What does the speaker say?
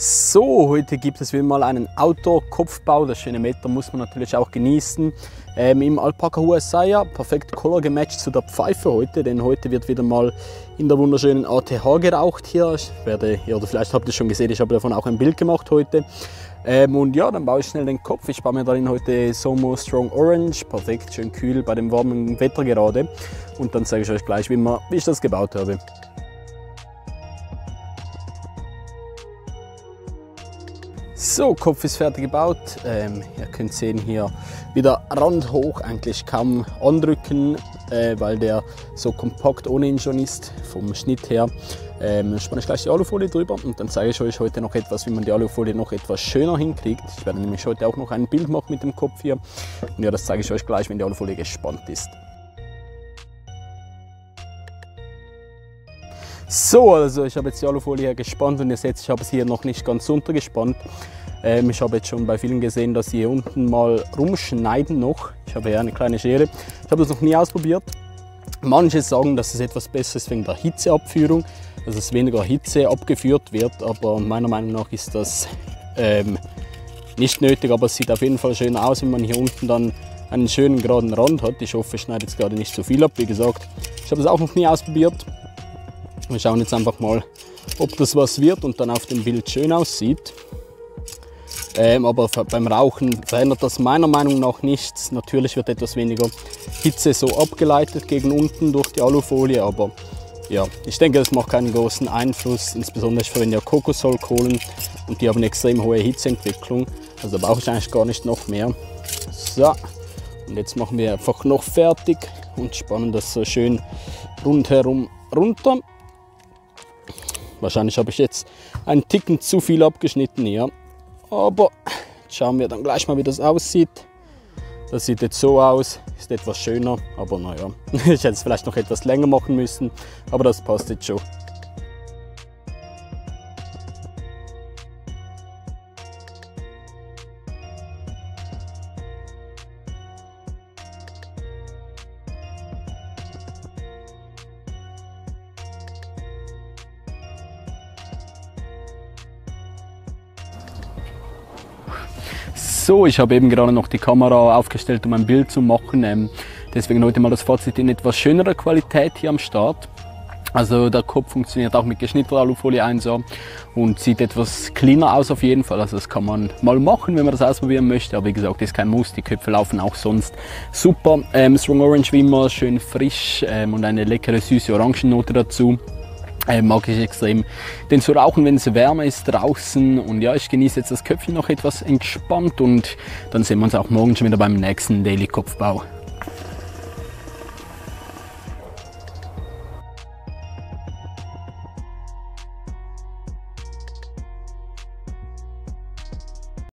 So, heute gibt es wieder mal einen Outdoor-Kopfbau. Das schöne Wetter muss man natürlich auch genießen. Im Alpaca Huacaya, perfekt Color gematcht zu der Pfeife heute, denn heute wird wieder mal in der wunderschönen ATH geraucht hier. Oder vielleicht habt ihr es schon gesehen, ich habe davon auch ein Bild gemacht heute. Und ja, dann baue ich schnell den Kopf. Ich spare mir darin heute Zomo Strong Orange, perfekt, schön kühl bei dem warmen Wetter gerade. Und dann zeige ich euch gleich, wie ich das gebaut habe. So, Kopf ist fertig gebaut. Ihr könnt sehen, hier wieder Rand hoch, eigentlich kaum andrücken, weil der so kompakt ohnehin schon ist vom Schnitt her. Spanne ich gleich die Alufolie drüber und dann zeige ich euch heute noch etwas, wie man die Alufolie noch etwas schöner hinkriegt. Ich werde nämlich heute auch noch ein Bild machen mit dem Kopf hier. Und ja, das zeige ich euch gleich, wenn die Alufolie gespannt ist. So, also ich habe jetzt die Alufolie hier gespannt und ihr seht, ich habe es hier noch nicht ganz untergespannt. Ich habe jetzt schon bei vielen gesehen, dass sie hier unten mal rumschneiden noch. Ich habe hier eine kleine Schere. Ich habe das noch nie ausprobiert. Manche sagen, dass es etwas besser ist wegen der Hitzeabführung, dass es weniger Hitze abgeführt wird, aber meiner Meinung nach ist das nicht nötig, aber es sieht auf jeden Fall schön aus, wenn man hier unten dann einen schönen geraden Rand hat. Ich hoffe, ich schneide jetzt gerade nicht so viel ab, wie gesagt. Ich habe es auch noch nie ausprobiert. Wir schauen jetzt einfach mal, ob das was wird und dann auf dem Bild schön aussieht. Aber beim Rauchen verändert das meiner Meinung nach nichts. Natürlich wird etwas weniger Hitze so abgeleitet gegen unten durch die Alufolie, aber ja, ich denke, das macht keinen großen Einfluss. Insbesondere ich verwende ja Kokosolkohlen und die haben eine extrem hohe Hitzeentwicklung. Also da brauche ich eigentlich gar nicht noch mehr. So, und jetzt machen wir einfach noch fertig und spannen das so schön rundherum runter. Wahrscheinlich habe ich jetzt einen Ticken zu viel abgeschnitten hier. Aber schauen wir dann gleich mal, wie das aussieht. Das sieht jetzt so aus, ist etwas schöner, aber naja, ich hätte es vielleicht noch etwas länger machen müssen, aber das passt jetzt schon. So, ich habe eben gerade noch die Kamera aufgestellt, um ein Bild zu machen. Deswegen heute mal das Fazit in etwas schönerer Qualität hier am Start. Also der Kopf funktioniert auch mit geschnittener Alufolie 1A und sieht etwas cleaner aus auf jeden Fall. Also das kann man mal machen, wenn man das ausprobieren möchte. Aber wie gesagt, ist kein Muss. Die Köpfe laufen auch sonst super. Strong Orange wie immer, schön frisch und eine leckere süße Orangennote dazu. Mag ich extrem, denn zu rauchen, wenn es wärmer ist draußen. Und ja, ich genieße jetzt das Köpfchen noch etwas entspannt und dann sehen wir uns auch morgen schon wieder beim nächsten Daily Kopfbau.